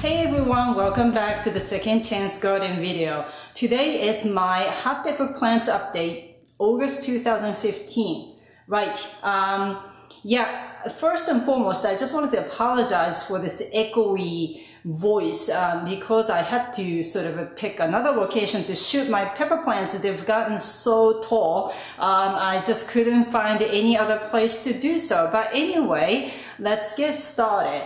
Hey everyone, welcome back to the Second Chance Garden video. Today is my hot pepper plants update, August 2015. Right, first and foremost, I just wanted to apologize for this echoey voice because I had to sort of pick another location to shoot my pepper plants. They've gotten so tall, I just couldn't find any other place to do so. But anyway, let's get started.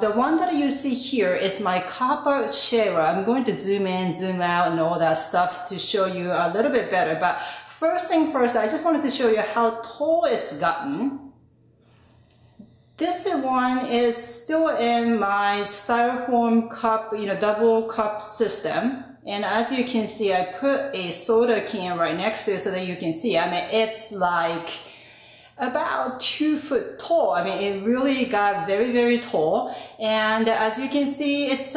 The one that you see here is my copper Cheiro. I'm going to zoom in, zoom out and all that stuff to show you a little bit better. But first thing first, I just wanted to show you how tall it's gotten. This one is still in my styrofoam cup, you know, double cup system. And as you can see, I put a soda can right next to it so that you can see. I mean, it's like about 2 foot tall. I mean, it really got very, very tall. And as you can see, it's,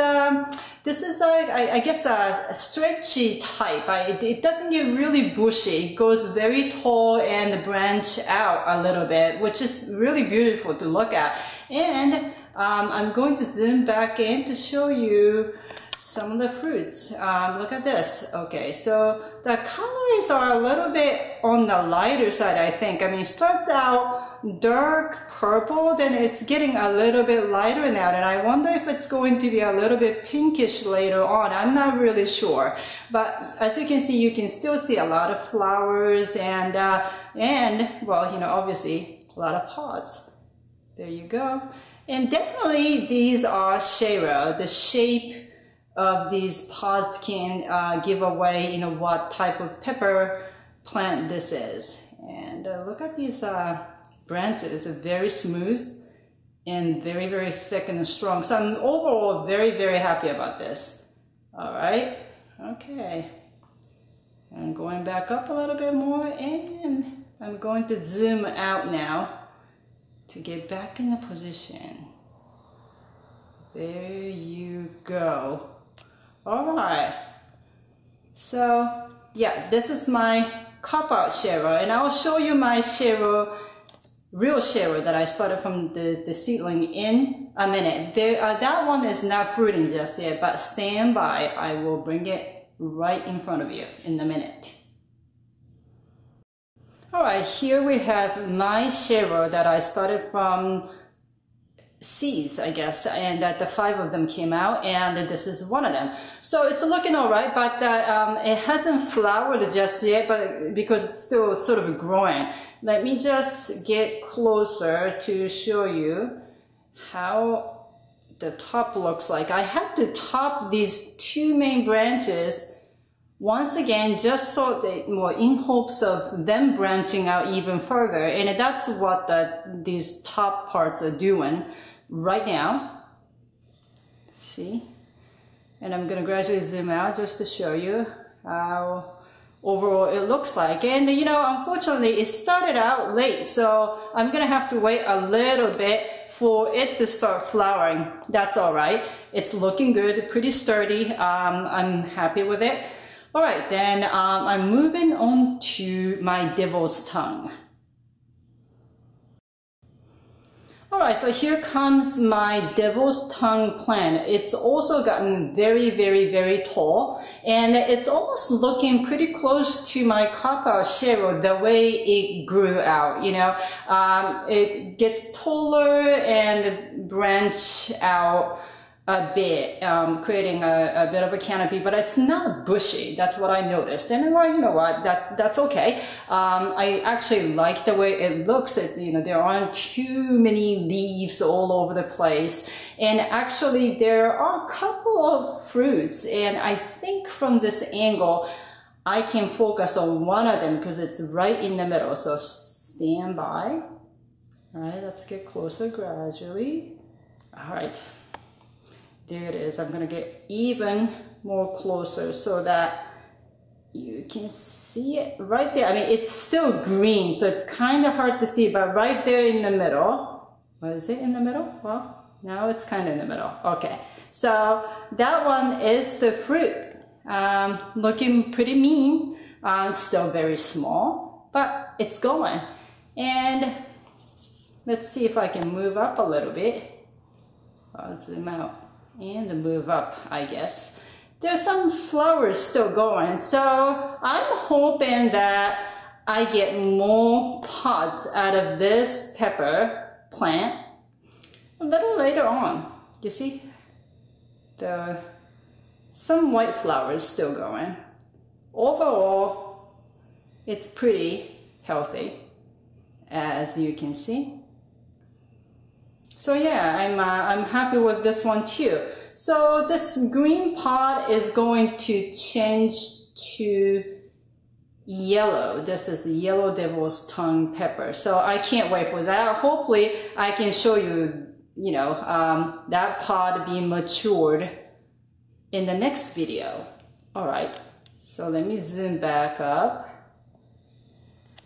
this is like, I guess, a stretchy type. It doesn't get really bushy. It goes very tall and branch out a little bit, which is really beautiful to look at. And I'm going to zoom back in to show you some of the fruits. Look at this. Okay, so the colors are a little bit on the lighter side, I think. I mean, it starts out dark purple, then it's getting a little bit lighter now, and I wonder if it's going to be a little bit pinkish later on. I'm not really sure, but as you can see, you can still see a lot of flowers and well, you know, obviously a lot of pods. There you go. And definitely these are Cheiro. The shape of these pods can give away, you know, what type of pepper plant this is. And look at these branches are very smooth and very, very thick and strong. So I'm overall very, very happy about this. All right. Okay. I'm going back up a little bit more and I'm going to zoom out now to get back in the position. There you go. All right. So yeah, this is my copper Cheiro, and I'll show you my Cheiro, real Cheiro that I started from the seedling in a minute. That one is not fruiting just yet, but stand by. I will bring it right in front of you in a minute. All right, here we have my Cheiro that I started from seeds, I guess, and that the five of them came out, and this is one of them. So it's looking all right, but it hasn't flowered just yet, but because it's still sort of growing. Let me just get closer to show you how the top looks like. I had to top these two main branches once again, just so that, well, in hopes of them branching out even further. And that's what these top parts are doing right now. See? And I'm gonna gradually zoom out just to show you how overall it looks like. And you know, unfortunately it started out late, so I'm gonna have to wait a little bit for it to start flowering. That's all right. It's looking good, pretty sturdy. I'm happy with it. All right, then I'm moving on to my devil's tongue. All right, so here comes my devil's tongue plant. It's also gotten very, very, very tall, and it's almost looking pretty close to my copper Cheiro, the way it grew out, you know. It gets taller and branch out a bit, creating a bit of a canopy, but it's not bushy. That's what I noticed. And well, you know what, that's okay. I actually like the way it looks. You know, there aren't too many leaves all over the place. And actually there are a couple of fruits, and I think from this angle, I can focus on one of them because it's right in the middle. So stand by. All right, let's get closer gradually. All right. There it is. I'm going to get even more closer so that you can see it right there. I mean, it's still green, so it's kind of hard to see, but right there in the middle. What is it in the middle? Well, now it's kind of in the middle. Okay. So that one is the fruit. Looking pretty mean. Still very small, but it's going. And let's see if I can move up a little bit. I'll zoom out. and move up, I guess. There's some flowers still going, so I'm hoping that I get more pods out of this pepper plant a little later on. You see, some white flowers still going. Overall, it's pretty healthy, as you can see. So yeah, I'm happy with this one too. So this green pod is going to change to yellow. This is yellow devil's tongue pepper. So I can't wait for that. Hopefully I can show you, that pod being matured in the next video. All right. So let me zoom back up.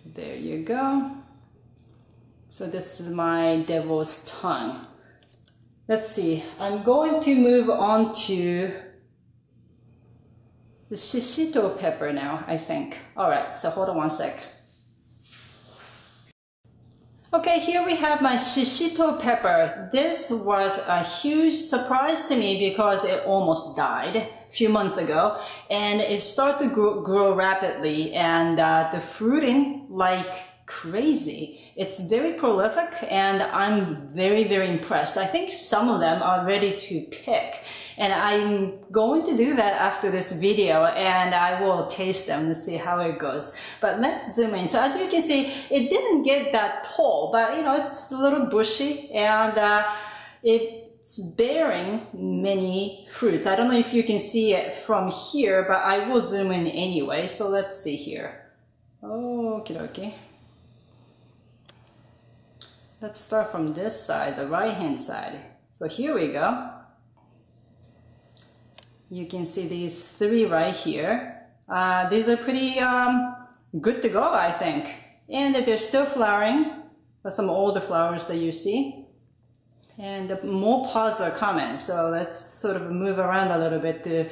There you go. So this is my devil's tongue. Let's see. I'm going to move on to the shishito pepper now, I think. All right, so hold on one sec. Okay, here we have my shishito pepper. This was a huge surprise to me because it almost died a few months ago, and it started to grow rapidly, and the fruiting like crazy. It's very prolific, and I'm very, very impressed. I think some of them are ready to pick, and I'm going to do that after this video, and I will taste them and see how it goes. But let's zoom in. So as you can see, it didn't get that tall, but it's a little bushy, and it's bearing many fruits. I don't know if you can see it from here, but I will zoom in anyway. So let's see here. Okie dokie. Let's start from this side, the right-hand side. So here we go. You can see these three right here. These are pretty good to go, I think. And they're still flowering, but some older flowers that you see. And more pods are coming, so let's sort of move around a little bit to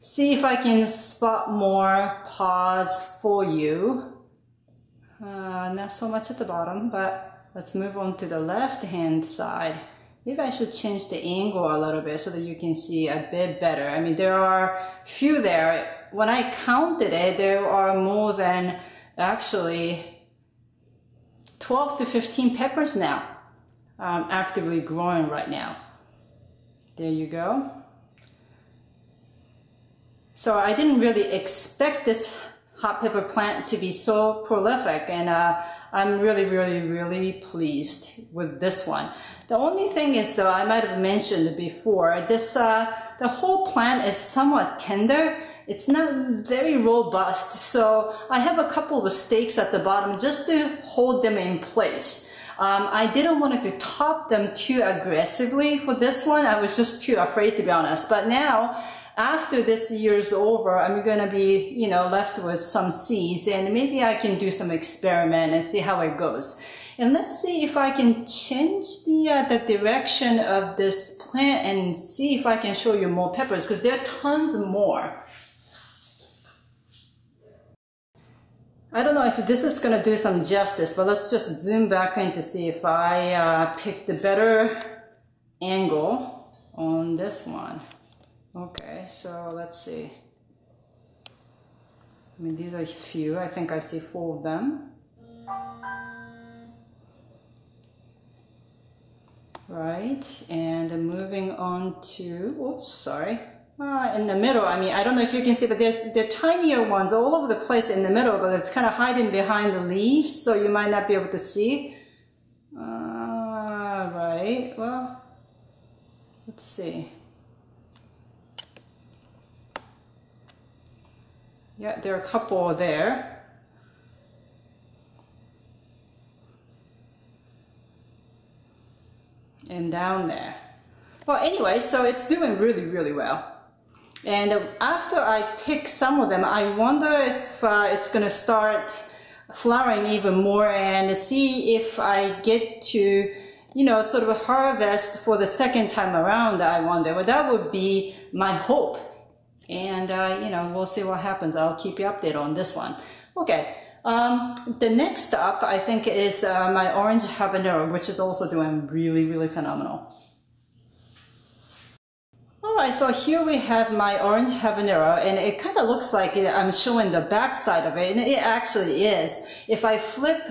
see if I can spot more pods for you. Not so much at the bottom, but let's move on to the left-hand side. Maybe I should change the angle a little bit so that you can see a bit better. I mean, there are a few there. When I counted it, there are more than actually 12 to 15 peppers now actively growing right now. There you go. So I didn't really expect this hot pepper plant to be so prolific, and I'm really, really, really pleased with this one. The only thing is, though, I might have mentioned before, this the whole plant is somewhat tender. It's not very robust, so I have a couple of stakes at the bottom just to hold them in place. I didn't want to top them too aggressively for this one. I was just too afraid, to be honest. But now, after this year's over, I'm going to be, left with some seeds, and maybe I can do some experiment and see how it goes. And let's see if I can change the direction of this plant and see if I can show you more peppers, because there are tons more. I don't know if this is going to do some justice, but let's just zoom back in to see if I pick the better angle on this one. Okay, so let's see. I mean, these are few. I think I see four of them. Right, and moving on to, oops, sorry. In the middle, I mean, I don't know if you can see, but there are tinier ones all over the place in the middle, but it's kind of hiding behind the leaves, so you might not be able to see. Right, well, let's see. Yeah, there are a couple there. And down there. Well, anyway, so it's doing really, really well. And after I pick some of them, I wonder if it's going to start flowering even more, and see if I get to, sort of a harvest for the second time around, I wonder. Well, that would be my hope. And, we'll see what happens. I'll keep you updated on this one. Okay. The next up, I think, is my orange habanero, which is also doing really, really phenomenal. Alright, so here we have my orange habanero, and it kind of looks like I'm showing the back side of it, and it actually is. If I flip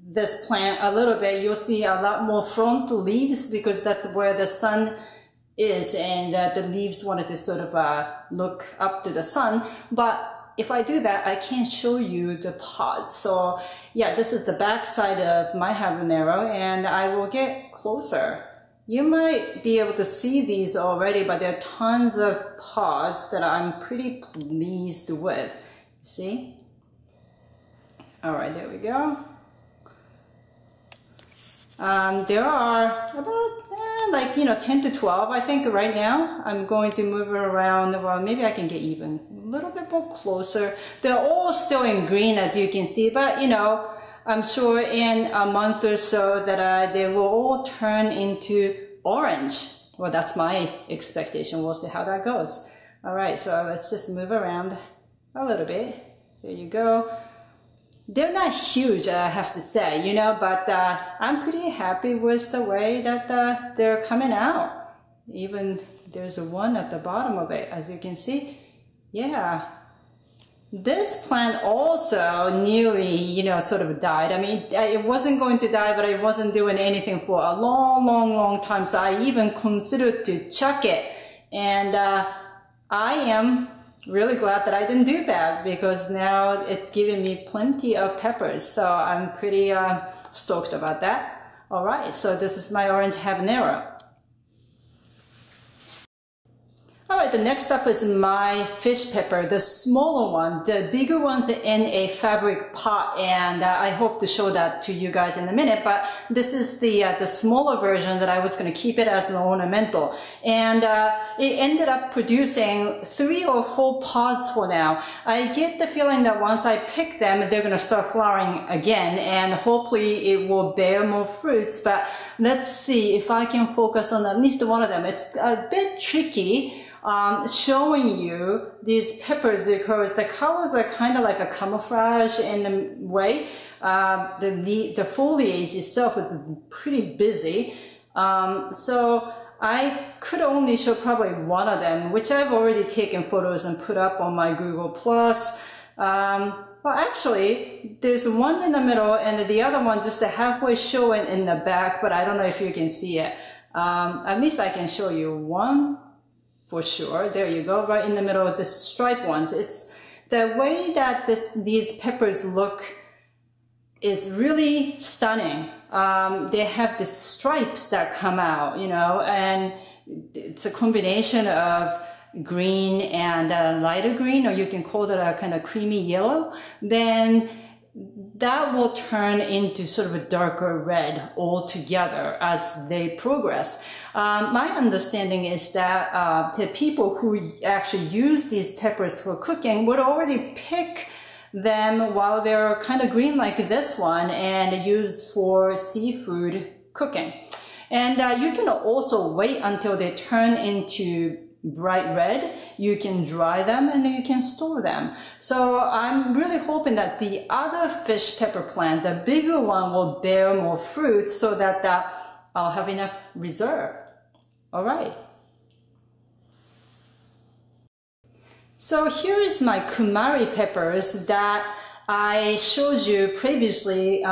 this plant a little bit, you'll see a lot more front leaves because that's where the sun is, and the leaves wanted to sort of look up to the sun. But if I do that, I can't show you the pods. So yeah, this is the back side of my habanero, and I will get closer. You might be able to see these already, but there are tons of pods that I'm pretty pleased with. See? All right, there we go. There are about 10 to 12, I think, right now. I'm going to move it around. Well, maybe I can get even a little bit more closer. They're all still in green, as you can see, but I'm sure in a month or so that they will all turn into orange. Well, that's my expectation. We'll see how that goes. All right, so let's just move around a little bit. There you go. They're not huge, I have to say, but I'm pretty happy with the way that they're coming out. Even there's one at the bottom of it, as you can see. Yeah. This plant also nearly, sort of died. I mean, it wasn't going to die, but it wasn't doing anything for a long, long, long time. So I even considered to chuck it. And I am really glad that I didn't do that, because now it's giving me plenty of peppers. So I'm pretty stoked about that. All right, so this is my orange habanero. Alright, the next up is my fish pepper, the smaller one. The bigger one's in a fabric pot, and I hope to show that to you guys in a minute, but this is the smaller version that I was going to keep it as an ornamental. And it ended up producing 3 or 4 pods for now. I get the feeling that once I pick them, they're going to start flowering again, and hopefully it will bear more fruits, but let's see if I can focus on at least one of them. It's a bit tricky showing you these peppers because the colors are kind of like a camouflage in a way. The foliage itself is pretty busy. So I could only show probably one of them, which I've already taken photos and put up on my Google+. Well, actually, there's one in the middle and the other one just halfway showing in the back, but I don't know if you can see it. At least I can show you one. For sure, there you go, right in the middle of the striped ones. It's the way that these peppers look is really stunning. They have the stripes that come out, and it's a combination of green and lighter green, or you can call it a kind of creamy yellow. Then that will turn into sort of a darker red altogether as they progress. My understanding is that the people who actually use these peppers for cooking would already pick them while they're kind of green like this one and use for seafood cooking. And you can also wait until they turn into bright red. You can dry them and you can store them. So I'm really hoping that the other fish pepper plant, the bigger one, will bear more fruit so that I'll have enough reserve. All right. So here is my Cumari peppers that I showed you previously.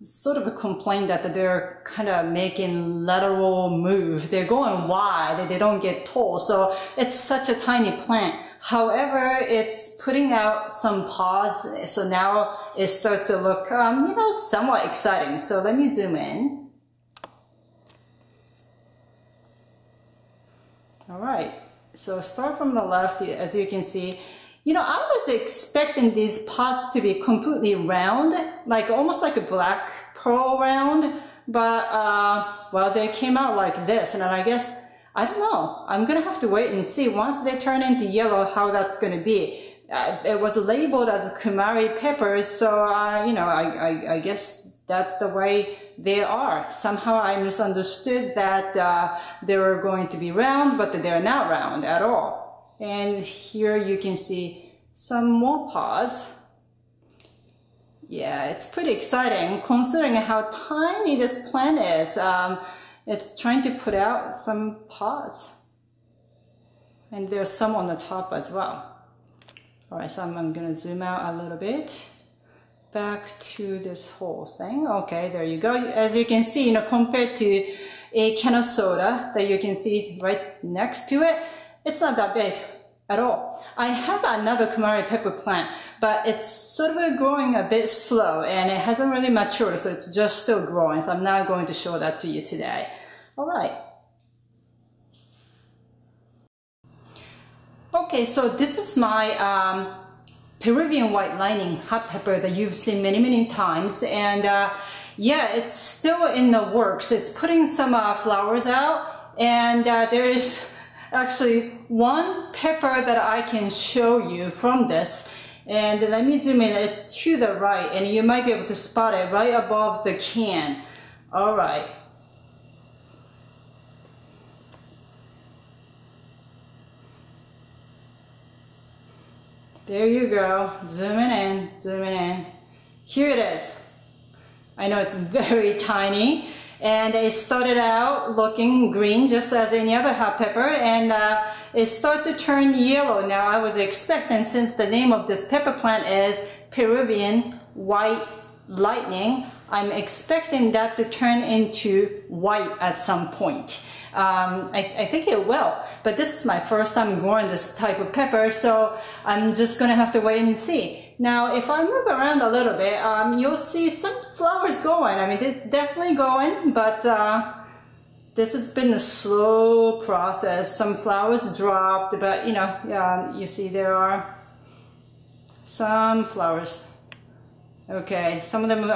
Sort of a complaint that they're kind of making lateral move. They're going wide, they don't get tall, so it's such a tiny plant. However, it's putting out some pods, so now it starts to look, somewhat exciting. So let me zoom in. All right, so start from the left, as you can see. I was expecting these pods to be completely round, almost like a black pearl round, but, well, they came out like this, and I guess, I don't know, I'm gonna have to wait and see once they turn into yellow how that's gonna be. It was labeled as Cumari peppers, so, I guess that's the way they are. Somehow I misunderstood that they were going to be round, but they're not round at all. And here you can see some more pods. Yeah, it's pretty exciting considering how tiny this plant is. It's trying to put out some pods. and there's some on the top as well. All right, so I'm gonna zoom out a little bit back to this whole thing. Okay, there you go. As you can see, you know, compared to a can of soda that you can see right next to it, it's not that big at all. I have another Cumari pepper plant, but it's sort of growing a bit slow and it hasn't really matured, so it's just still growing. So I'm not going to show that to you today. All right. Okay, so this is my Peruvian White Lightning hot pepper that you've seen many, many times. And yeah, it's still in the works. It's putting some flowers out, and there is actually one pepper that I can show you from this. And let me zoom in. It's to the right, and you might be able to spot it right above the can. All right. There you go, zooming in, zooming in. Here it is. I know it's very tiny, and it started out looking green just as any other hot pepper, and it started to turn yellow. Now I was expecting, since the name of this pepper plant is Peruvian White Lightning, I'm expecting that to turn into white at some point. I think it will, but this is my first time growing this type of pepper, so I'm just gonna have to wait and see. Now, if I move around a little bit, you'll see some flowers going. I mean, it's definitely going, but this has been a slow process. Some flowers dropped, but you know, you see there are some flowers. Okay, some of them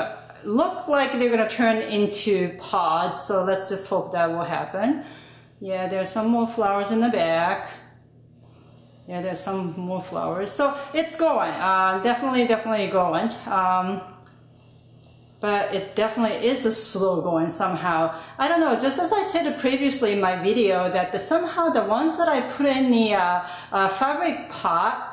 look like they're gonna turn into pods, so let's just hope that will happen. Yeah, there's some more flowers in the back. Yeah, there's some more flowers, so it's going, definitely going, but it definitely is a slow going somehow. I don't know, just as I said previously in my video, that somehow the ones that I put in the fabric pot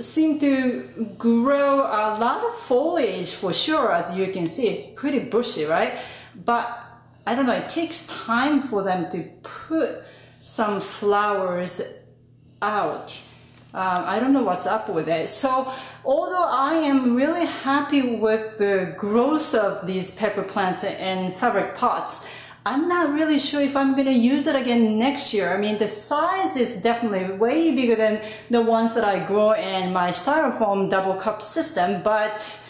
seem to grow a lot of foliage for sure. As you can see, it's pretty bushy, right? But I don't know, it takes time for them to put some flowers out. I don't know what's up with it. So although I am really happy with the growth of these pepper plants in fabric pots, I'm not really sure if I'm going to use it again next year. I mean, the size is definitely way bigger than the ones that I grow in my styrofoam double cup system, but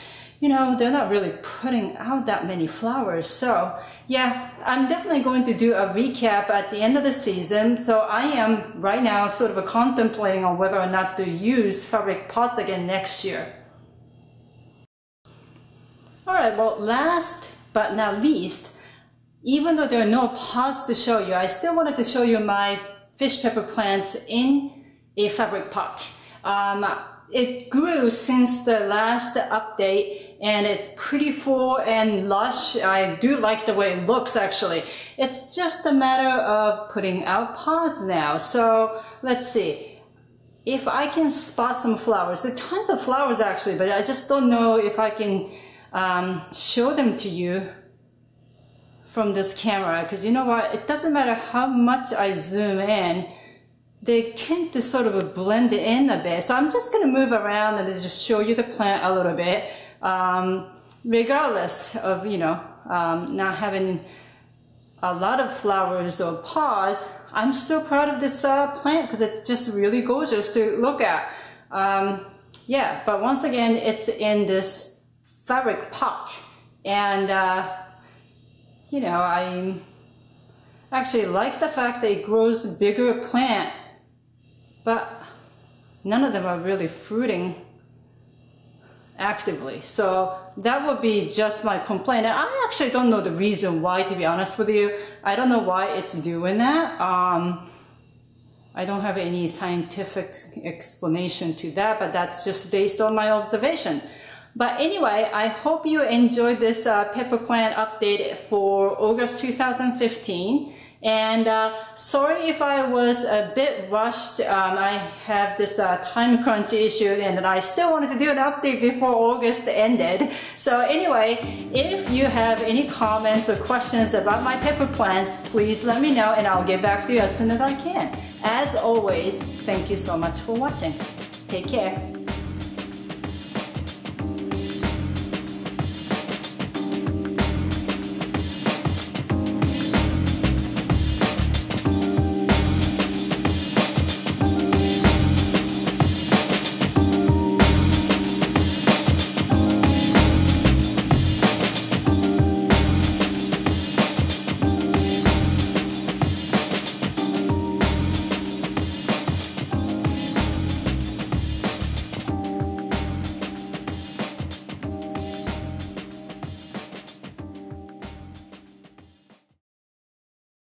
you know, they're not really putting out that many flowers. So yeah, I'm definitely going to do a recap at the end of the season. So I am right now sort of contemplating on whether or not to use fabric pots again next year. All right, well, last but not least, even though there are no pots to show you, I still wanted to show you my fish pepper plants in a fabric pot. It grew since the last update, and it's pretty full and lush. I do like the way it looks, actually. It's just a matter of putting out pods now. So let's see if I can spot some flowers. There are tons of flowers, actually, but I just don't know if I can show them to you from this camera, because you know what, it doesn't matter how much I zoom in, they tend to sort of blend in a bit. So I'm just gonna move around and just show you the plant a little bit, regardless of, you know, not having a lot of flowers or pods. I'm still proud of this plant because it's just really gorgeous to look at. Yeah, but once again, it's in this fabric pot, and you know, I actually like the fact that it grows bigger plant, but none of them are really fruiting actively. So that would be just my complaint. And I actually don't know the reason why, to be honest with you. I don't know why it's doing that. I don't have any scientific explanation to that, but that's just based on my observation. But anyway, I hope you enjoyed this pepper plant update for August 2015. And sorry if I was a bit rushed. I have this time crunch issue, and I still wanted to do an update before August ended. So anyway, if you have any comments or questions about my pepper plants, please let me know and I'll get back to you as soon as I can. As always, thank you so much for watching. Take care.